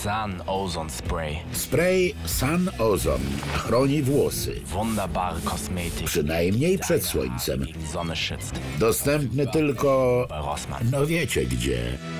Sun Ozon Spray. Spray Sun Ozon chroni włosy. Wunderbar Kosmetyk. Przynajmniej przed słońcem. Dostępny tylko... no wiecie gdzie.